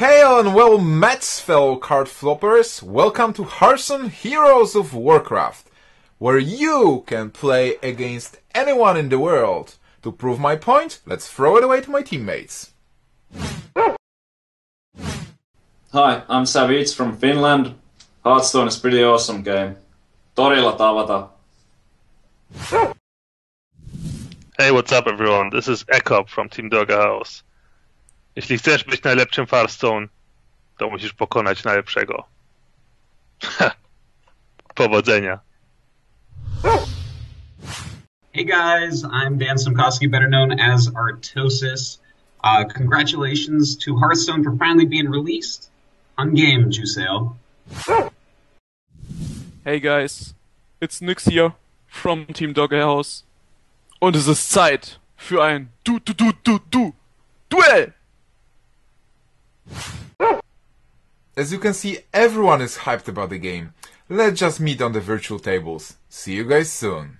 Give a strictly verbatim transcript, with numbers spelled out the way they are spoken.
Hail and well met, fellow card floppers! Welcome to Hearthstone Heroes of Warcraft, where you can play against anyone in the world. To prove my point, let's throw it away to my teammates. Hi, I'm Savjz from Finland. Hearthstone is a pretty awesome game. Torilla tavata! Hey, what's up everyone? This is ek zero p from Team Doge House. Jeśli chcesz być najlepszym w Hearthstone, to musisz pokonać najlepszego. Powodzenia. Hey guys, I'm Dan Stemkoski, better known as Artosis. Uh, congratulations to Hearthstone for finally being released on game, Jusail. Hey guys, it's Nyhx here from Team Doge House. Und es ist Zeit für ein du du du du du Duell! As you can see, everyone is hyped about the game. Let's just meet on the virtual tables. See you guys soon.